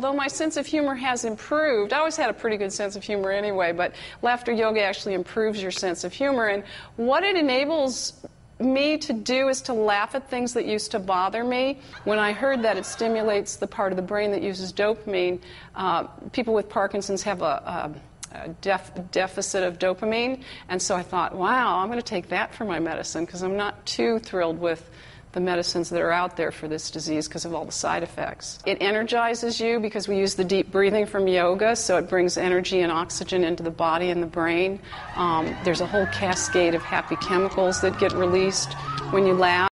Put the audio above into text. Though my sense of humor has improved, I always had a pretty good sense of humor anyway, but laughter yoga actually improves your sense of humor. And what it enables me to do is to laugh at things that used to bother me. When I heard that it stimulates the part of the brain that uses dopamine, people with Parkinson's have a deficit of dopamine. And so I thought, wow, I'm going to take that for my medicine, because I'm not too thrilled with the medicines that are out there for this disease because of all the side effects. It energizes you because we use the deep breathing from yoga, so it brings energy and oxygen into the body and the brain. There's a whole cascade of happy chemicals that get released when you laugh.